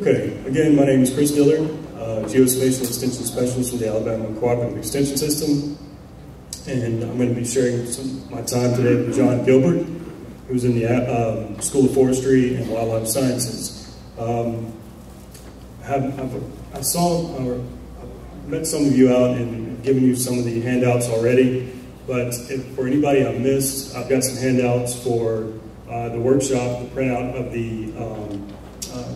Okay, again, my name is Chris Diller, Geospatial Extension Specialist with the Alabama Cooperative Extension System, and I'm going to be sharing some of my time today with John Gilbert, who's in the School of Forestry and Wildlife Sciences. I met some of you out and given you some of the handouts already, but for anybody I missed, I've got some handouts for the workshop, the printout of the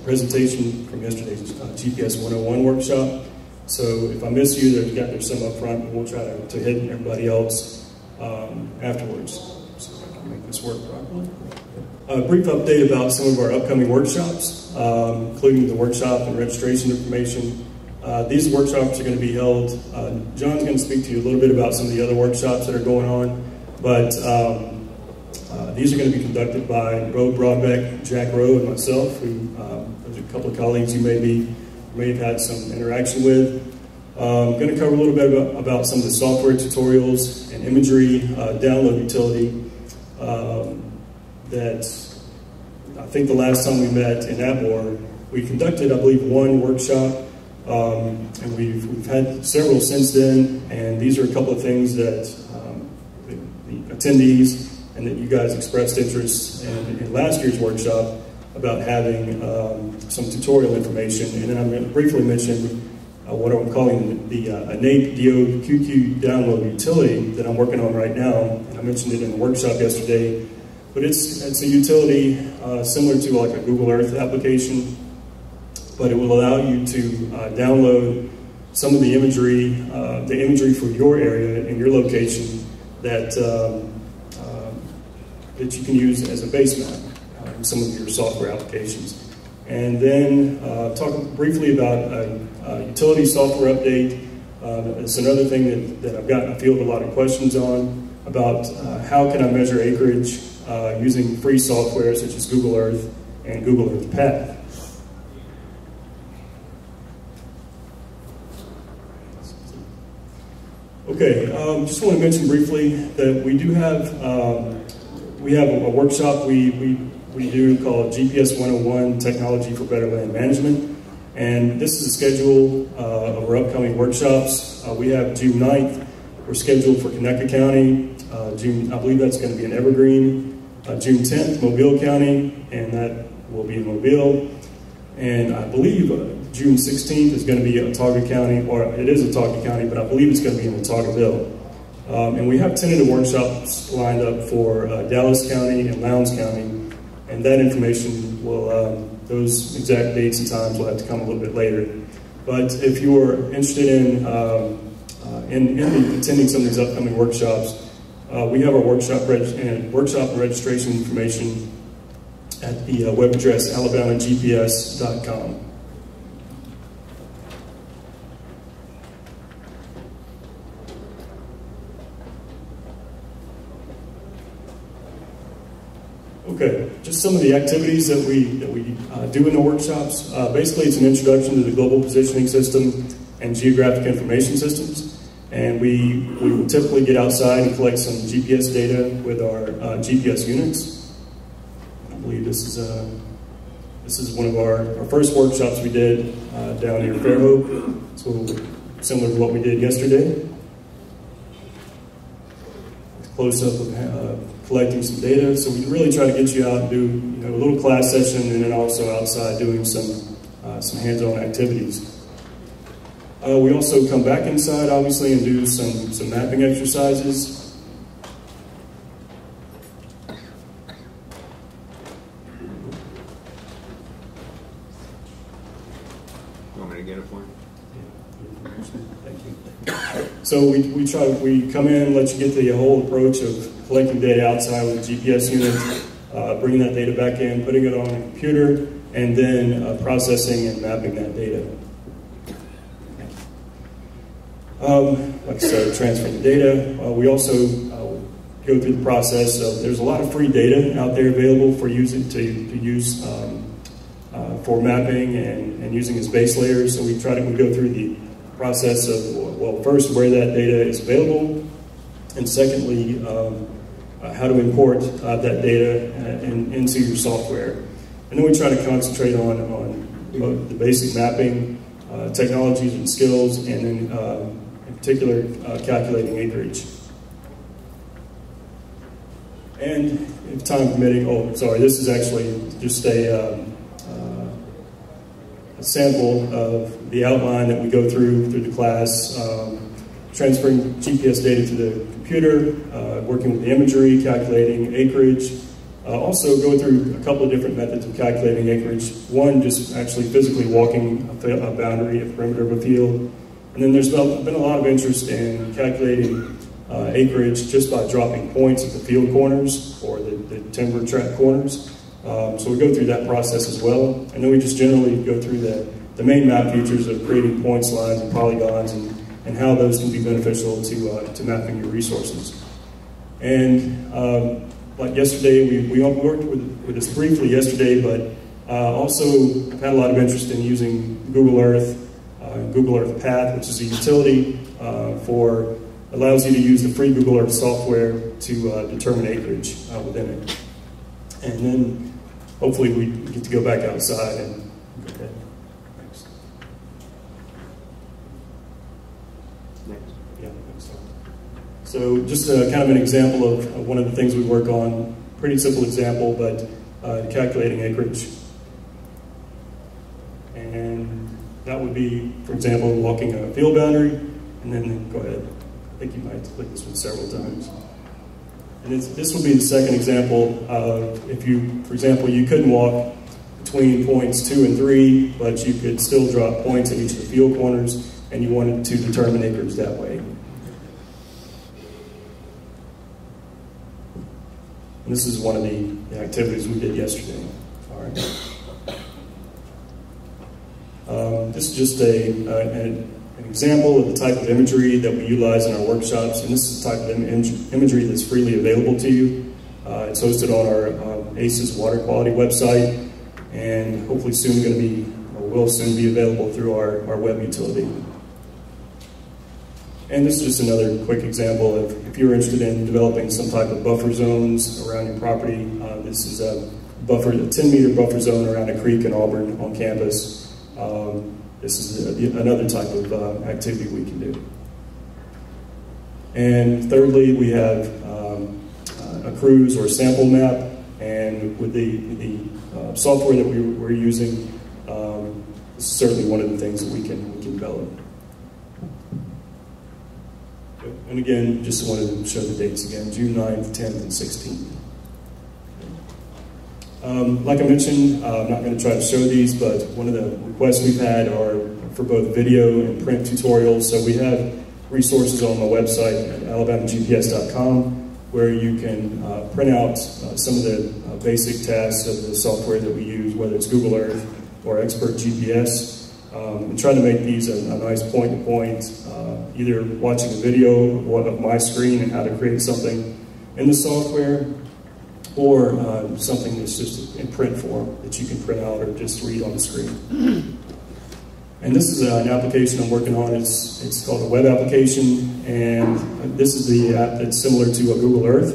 presentation from yesterday's GPS 101 workshop. So if I miss you, there's some up front, but we'll try to hit everybody else afterwards. So if I can make this work properly. A brief update about some of our upcoming workshops, including the workshop and registration information. These workshops are going to be held. John's going to speak to you a little bit about some of the other workshops that are going on, but these are going to be conducted by Ro Broadbeck, Jack Rowe, and myself, who there's a couple of colleagues you may have had some interaction with. I'm going to cover a little bit about some of the software tutorials and imagery download utility that I think the last time we met in Atmore, we conducted, I believe, one workshop. And we've had several since then, and these are a couple of things that the attendees and that you guys expressed interest in last year's workshop about having some tutorial information. And then I'm going to briefly mention what I'm calling the innate DOQQ download utility that I'm working on right now. And I mentioned it in the workshop yesterday, but it's a utility similar to like a Google Earth application, but it will allow you to download some of the imagery for your area and your location that that you can use as a base map in some of your software applications. And then talk briefly about a utility software update. It's another thing that I've gotten a field a lot of questions on about how can I measure acreage using free software such as Google Earth and Google Earth Path. Okay, just want to mention briefly that we do have a workshop we do called GPS 101 Technology for Better Land Management, and this is a schedule of our upcoming workshops. We have June 9th. We're scheduled for Conecuh County. June, I believe that's going to be in Evergreen. June 10th, Mobile County, and that will be in Mobile. And I believe June 16th is going to be Autauga County, or it is Autauga County, but I believe it's going to be in Autaugaville. And we have tentative workshops lined up for Dallas County and Lowndes County, and that information will, those exact dates and times will have to come a little bit later. But if you are interested in attending some of these upcoming workshops, we have our workshop registration information at the web address AlabamaGPS.com. Okay, just some of the activities that we do in the workshops. Basically, it's an introduction to the global positioning system and geographic information systems. And we will typically get outside and collect some GPS data with our GPS units. I believe this is one of our first workshops we did down near Fairhope, so similar to what we did yesterday. Close up of collecting some data, so we really try to get you out and do a little class session, and then also outside doing some hands-on activities. We also come back inside, obviously, and do some mapping exercises. So we come in, let you get the whole approach of collecting data outside with a GPS unit, bringing that data back in, putting it on a computer, and then processing and mapping that data. Like I said, transferring the data. We also go through the process of, there's a lot of free data out there available for using to use for mapping and using as base layers. So we go through the process of, well, first, where that data is available, and secondly, how to import that data into your software. And then we try to concentrate on the basic mapping technologies and skills, and then in particular calculating acreage. And if time permitting, oh sorry, this is actually just a sample of the outline that we go through the class, transferring GPS data to the computer, working with the imagery, calculating acreage. Also go through a couple of different methods of calculating acreage. One, just actually physically walking a boundary, a perimeter of a field. And then there's been a lot of interest in calculating acreage just by dropping points at the field corners or the timber tract corners. So we go through that process as well. And then we just generally go through the main map features of creating points, lines, and polygons, and how those can be beneficial to mapping your resources. And like yesterday, we worked with this briefly yesterday, but also had a lot of interest in using Google Earth Path, which is a utility allows you to use the free Google Earth software to determine acreage within it. And then hopefully we get to go back outside and go ahead. Thanks. Next. Yeah, next slide. So just kind of an example of one of the things we work on. Pretty simple example, but calculating acreage. And that would be, for example, walking a field boundary, and then go ahead. I think you might have clicked this one several times. And this will be the second example of if you, for example, you couldn't walk between points 2 and 3, but you could still drop points at each of the field corners, and you wanted to determine acreage that way. And this is one of the activities we did yesterday. All right. This is just an example of the type of imagery that we utilize in our workshops, and this is the type of imagery that's freely available to you. It's hosted on our ACES water quality website, and hopefully soon going to be, or will soon be available through our web utility. And this is just another quick example of if you're interested in developing some type of buffer zones around your property. This is a 10-meter buffer zone around a creek in Auburn on campus. This is another type of activity we can do. And thirdly, we have a cruise or sample map, and with the software that we're using, this is certainly one of the things that we can develop. And again, just wanted to show the dates again, June 9th, 10th, and 16th. Like I mentioned, I'm not going to try to show these, but one of the requests we've had are for both video and print tutorials. So we have resources on my website at AlabamaGPS.com where you can print out some of the basic tasks of the software that we use, whether it's Google Earth or Expert GPS, and try to make these a nice point-to-point, either watching a video of my screen and how to create something in the software, or something that's just in print form that you can print out or just read on the screen. And this is an application I'm working on. It's called a web application, and this is the app that's similar to a Google Earth.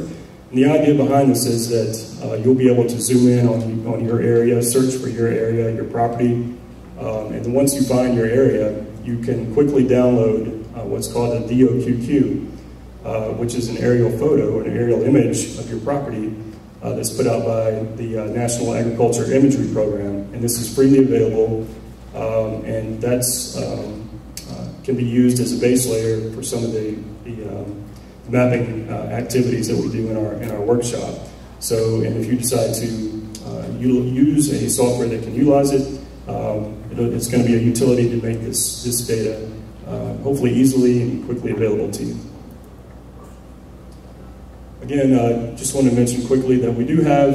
And the idea behind this is that you'll be able to zoom in on your area, search for your area, your property, and then once you find your area, you can quickly download what's called a DOQQ, which is an aerial photo, an aerial image of your property, that's put out by the National Agriculture Imagery Program, and this is freely available, and that's can be used as a base layer for some of the mapping activities that we do in our workshop. So, and if you decide to use a software that can utilize it, it's going to be a utility to make this data hopefully easily and quickly available to you. Again, just want to mention quickly that we do have,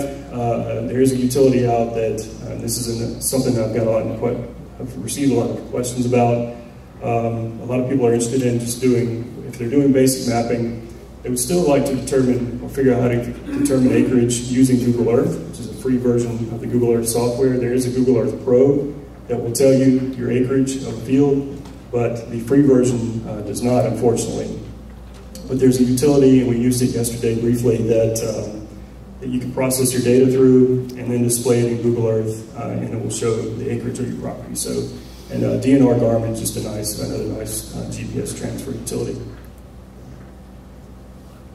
there is a utility out that, this is something that I've received a lot of questions about. A lot of people are interested in just if they're doing basic mapping, they would still like to determine or figure out how to determine acreage using Google Earth, which is a free version of the Google Earth software. There is a Google Earth Pro that will tell you your acreage of a field, but the free version does not, unfortunately. But there's a utility, and we used it yesterday briefly, that that you can process your data through and then display it in Google Earth, and it will show the acreage of your property. So, and DNR Garmin is just a nice, another nice GPS transfer utility.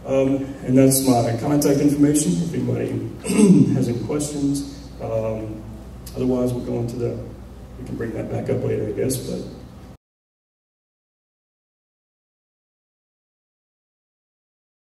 And that's my contact information if anybody has any questions. Otherwise, we'll go into the, we can bring that back up later, I guess, but.